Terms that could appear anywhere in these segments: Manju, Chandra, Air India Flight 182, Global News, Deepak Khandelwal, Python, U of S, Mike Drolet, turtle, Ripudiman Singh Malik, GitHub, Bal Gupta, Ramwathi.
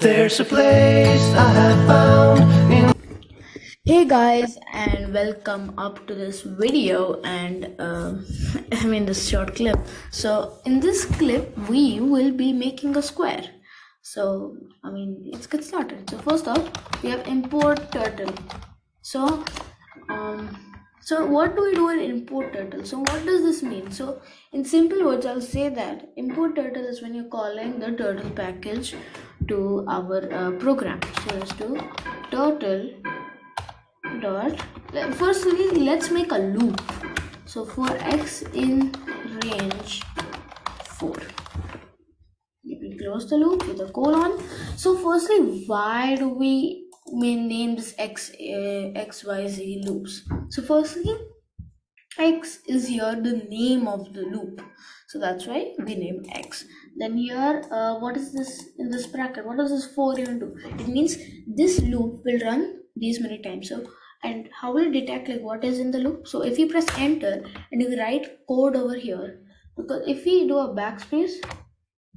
There's a place I have found in. Hey guys, and welcome up to this video and this short clip. So in this clip we will be making a square. So let's get started. So first off we have import turtle. So what do we do in import turtle? So what does this mean? So in simple words I'll say that import turtle is when you're calling the turtle package to our program. So let's do turtle dot, firstly let's make a loop. So for x in range 4 we close the loop with a colon. So firstly, why do we name this xyz loops? So firstly, x is here the name of the loop, so that's why we name x. Then here what is this in this bracket? What does this for even do? It means this loop will run these many times. So and how will it detect like what is in the loop? So if you press enter and you write code over here, because if we do a backspace,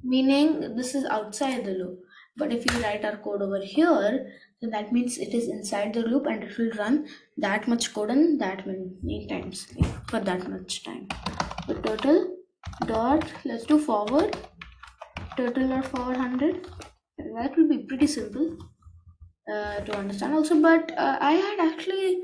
meaning this is outside the loop, but if you write our code over here, then that means it is inside the loop and it will run that much code in that many times, for that much time. So turtle dot, let's do forward, turtle dot forward 100. That will be pretty simple to understand also, but I had actually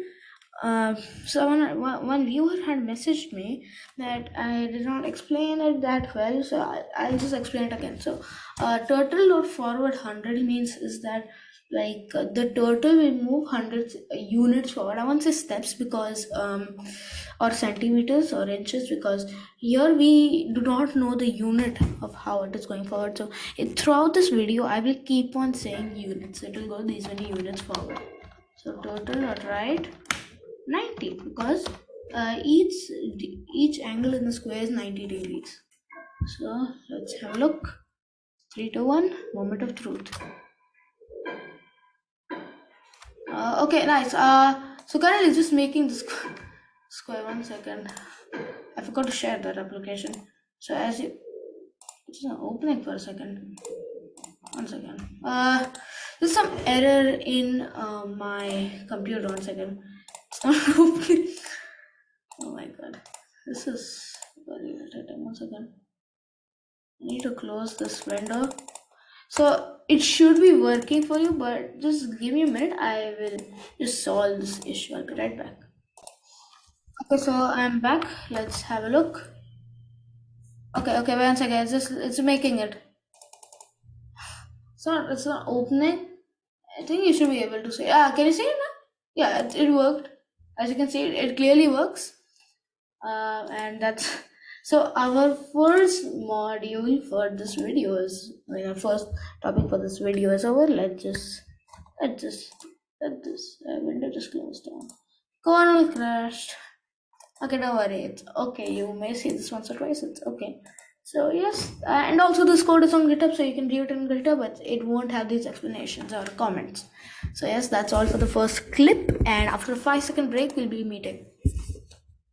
one viewer had messaged me that I did not explain it that well, so I'll just explain it again. So turtle dot forward 100 means is that like the turtle will move 100 units forward. I won't say steps because or centimeters or inches, because here we do not know the unit of how it is going forward. So throughout this video I will keep on saying units, it will go these many units forward. So turtle dot right 90, because each angle in the square is 90 degrees. So let's have a look. 3 to 1, moment of truth. Okay, nice. So currently just making the square. 1 second, I forgot to share that application. So as you just opening for a second, 1 second. There's some error in my computer. 1 second, it's not opening. Oh my god, this is very irritating. 1 second, I need to close this window. So it should be working for you, but just give me a minute, I will just solve this issue. I'll be right back. Okay, so I'm back. Let's have a look. Okay, wait 1 second, it's making it. It's not opening. I think you should be able to see. Can you see it now? Yeah, it worked. As you can see, it clearly works. And that's so our first module for this video is, our first topic for this video is over. Let this window just close down. Kernel crashed. Okay, don't worry, it's okay. You may see this once or twice, it's okay. So yes, and also this code is on GitHub, so you can view it on GitHub, but it won't have these explanations or comments. So yes, that's all for the first clip, and after a 5-second break we'll be meeting.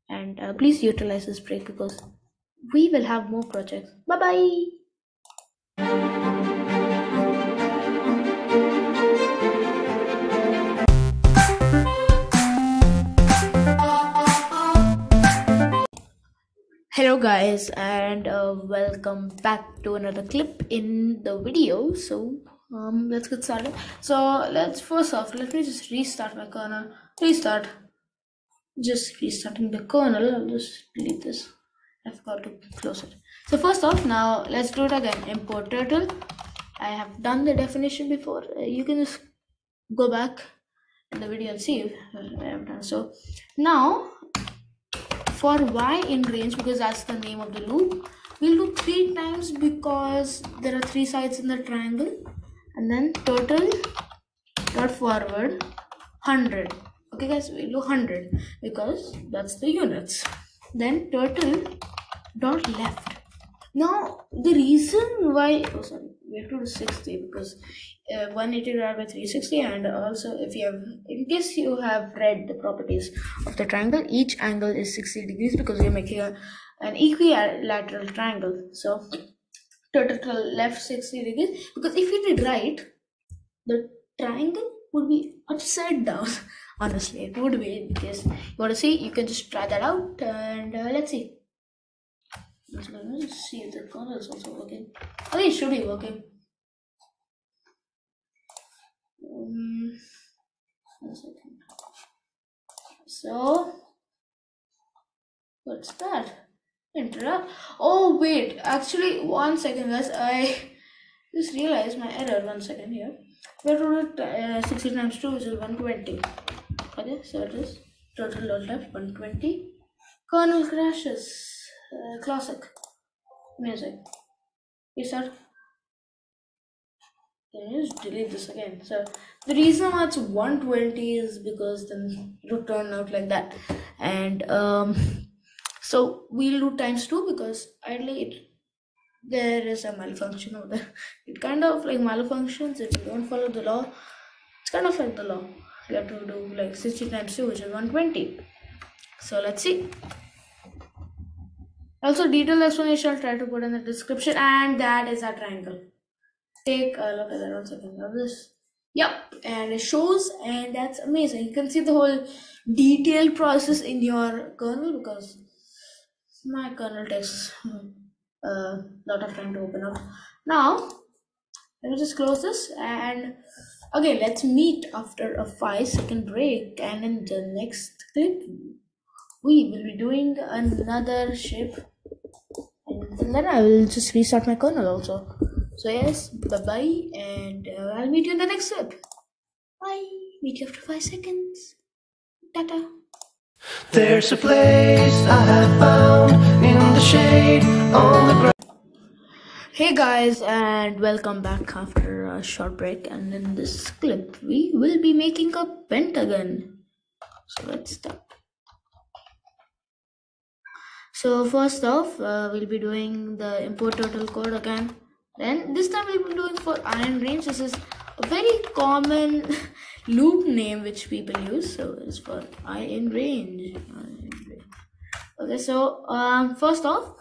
And please utilize this break because we will have more projects. Bye-bye. Hello guys, and welcome back to another clip in the video. So let's get started. So first off let me just restart my kernel. Just restarting the kernel. I'll just delete this, I forgot to close it. So first off, now let's do it again. Import turtle. I have done the definition before. You can just go back in the video and see if I have done. So now for y in range, because that's the name of the loop, we'll do 3 times because there are 3 sides in the triangle, and then turtle dot forward 100. Okay guys, we'll do 100 because that's the units. Then turtle dot left. Now the reason why, we have to do 60 because 180 divided by 360, and also if you have, in case you have read the properties of the triangle, each angle is 60 degrees because we are making an equilateral triangle. So turtle left 60 degrees, because if you did right, the triangle would be upside down. Honestly, it would be, because you want to see, you can just try that out, and let's see. Let's see if the corner is also working. Okay, it should be working. One second. So, what's that? Interrupt. Oh wait, actually, one second, guys. I just realized my error. One second here. We're going to 60 times 2, which is 120. Okay, so it is total load left 120. Kernel crashes. Classic music. You start. Can you just delete this again? So the reason why it's 120 is because then it will turn out like that, and so we'll do times 2, because ideally there is a malfunction over there. It kind of like malfunctions if you don't follow the law. It's kind of like the law. You have to do like 60 times 2, which is 120. So let's see. Also, detailed explanation I'll try to put in the description, and that is our triangle. Take a look at that one second. Love this. Yep, and it shows, and that's amazing. You can see the whole detailed process in your kernel, because my kernel takes a lot of time to open up. Now, let me just close this, and okay, let's meet after a 5-second break, and in the next clip, we will be doing another shape, and then I will just restart my kernel also. So yes, bye-bye, and I'll meet you in the next clip. Bye. Meet you after 5 seconds. Ta-ta. There's a place I have found in the shade on the ground. Hey guys, and welcome back after a short break, and in this clip we will be making a pentagon. So let's start. So first off, we'll be doing the import total code again. Then this time we'll be doing for iron range. This is a very common loop name which people use, so it's for iron range. Okay, so first off,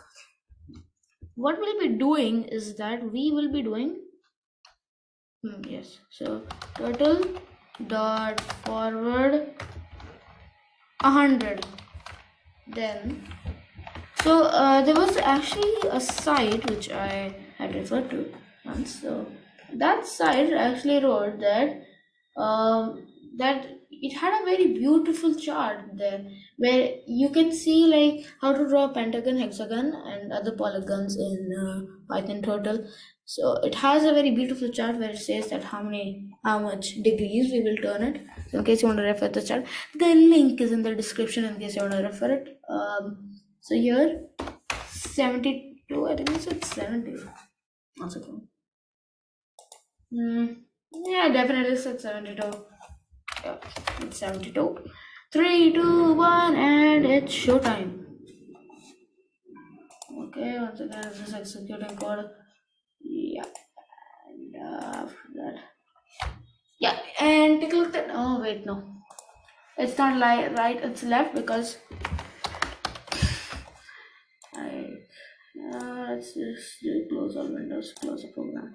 what we'll be doing is that we will be doing so total dot forward 100. Then so there was actually a site which I had referred to once. So that site actually wrote that that it had a very beautiful chart there, where you can see like how to draw a pentagon, hexagon, and other polygons in Python Turtle. So it has a very beautiful chart where it says that how much degrees we will turn it. So in case you want to refer the chart, the link is in the description in case you want to refer it. So here 72, I think it's 70. That's okay. Yeah, definitely said 72. Yeah, it's 72. 3, 2, 1, and it's showtime. Okay, once again, I'm just executing code. Yeah, and after that, yeah, and take a look at that. Oh wait, no, it's not right, it's left, because let's just do close all windows, close the program,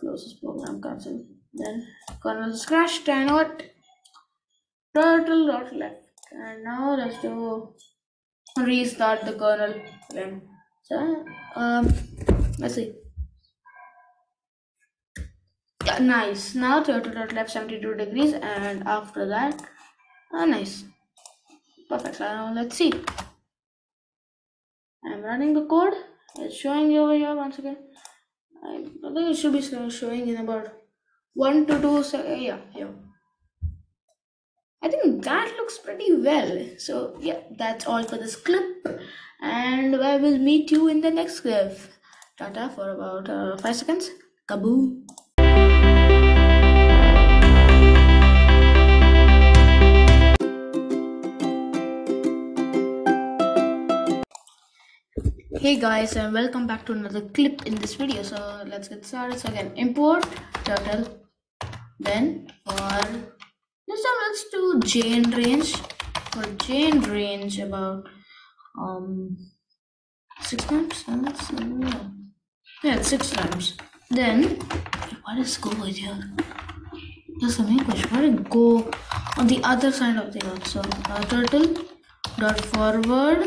close this program, cancel. Then kernel crash, try not turtle dot left, and now let's do restart the kernel again. So let's see. Yeah, nice. Now turtle dot left 72 degrees, and after that, nice, perfect. So now let's see. I'm running the code. It's showing you over here once again. I think it should be showing in about 1 to 2 seconds. Yeah. I think that looks pretty well. So yeah, that's all for this clip, and I will meet you in the next clip. Tata for about 5 seconds. Kaboom. Hey guys, and welcome back to another clip in this video. So let's get started. So again, import turtle, then for this time let's do Jane range. For Jane range about 6 times. Yeah, 6 times. Then what is go here? Just a minute, why did go on the other side of the earth? So turtle dot forward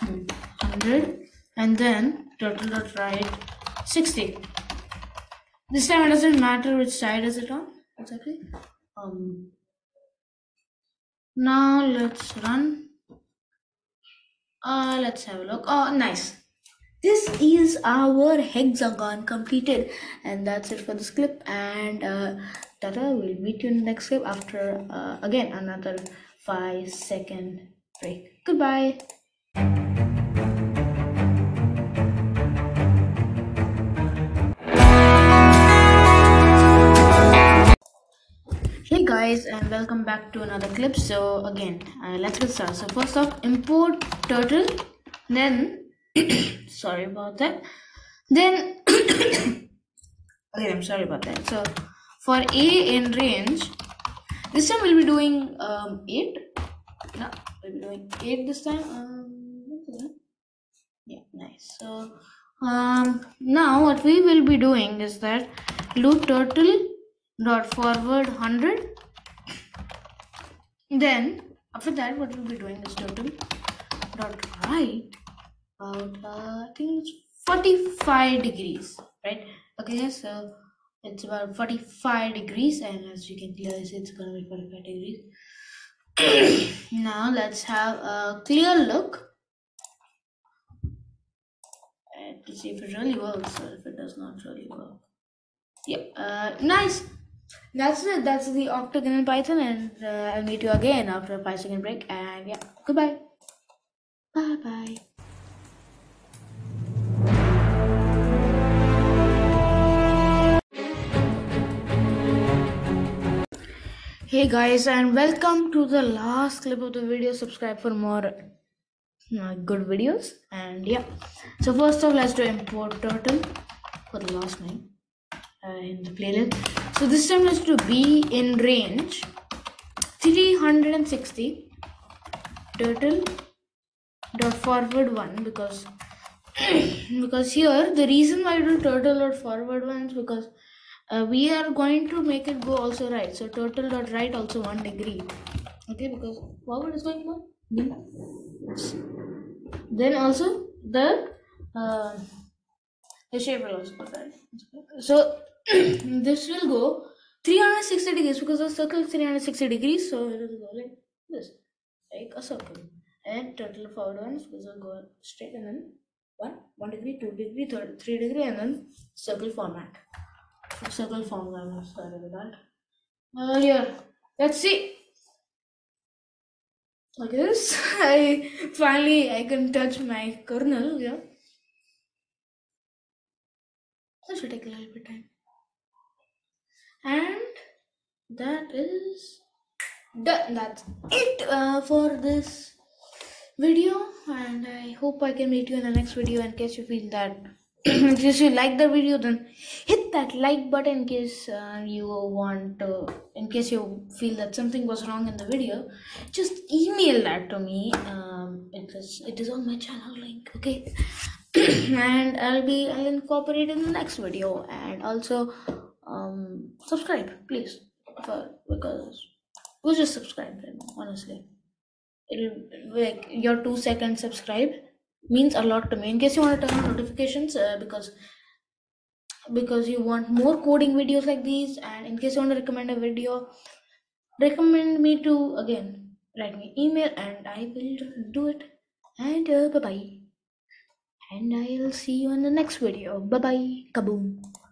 100 and then turtle dot right 60. This time it doesn't matter which side is it on exactly. Now let's run. Let's have a look. Oh, nice. This is our hexagon completed, and that's it for this clip. And tata, we'll meet you in the next clip after again another 5-second break. Goodbye. Hey guys, and welcome back to another clip. So again, let's get started. So first off, import turtle, then sorry about that, then okay, I'm sorry about that. So for a in range, this time we'll be doing 8. Yeah, we'll be doing 8 this time. Yeah, nice. So now what we will be doing is that loop turtle dot forward 100. Then after that, what we'll be doing is turtle dot right about I think it's 45 degrees, right? Okay, so it's about 45 degrees, and as you can clearly see, it's gonna be 45 degrees. Now let's have a clear look and to see if it really works or if it does not really work. Yeah, nice. That's it. That's the octagon in Python, and I'll meet you again after a 5-second break. And yeah, goodbye. Bye bye. Hey guys, and welcome to the last clip of the video. Subscribe for more good videos. And yeah, so first off, let's do import turtle for the last name in the playlist. So this time is to be in range 360 turtle dot forward 1, because here the reason why we do turtle dot forward 1 is because we are going to make it go also right. So turtle dot right also 1 degree. Okay, because forward is going more. Then also the shape will also go right. So this will go 360 degrees because the circle is 360 degrees, so it will go like this, like a circle. And turtle forward 1 will go straight, and then 1 degree, 2 degree, 3 degree, and then circle format. Circle format. Sorry about that. Here, let's see. Like this, I finally can touch my kernel. Yeah, that should take a little bit of time. And that is done. That's it for this video, and I hope I can meet you in the next video. In case you feel that in case you like the video, then hit that like button. In case you want to, in case you feel that something was wrong in the video, just email that to me. It is on my channel link, okay? And I'll incorporate in the next video. And also subscribe, please, because we'll just subscribe them, honestly. It'll like your 2-second subscribe means a lot to me. In case you want to turn on notifications, because you want more coding videos like these. And in case you want to recommend a video, recommend me to again write me email, and I will do it. And bye bye, and I'll see you in the next video. Bye bye. Kaboom.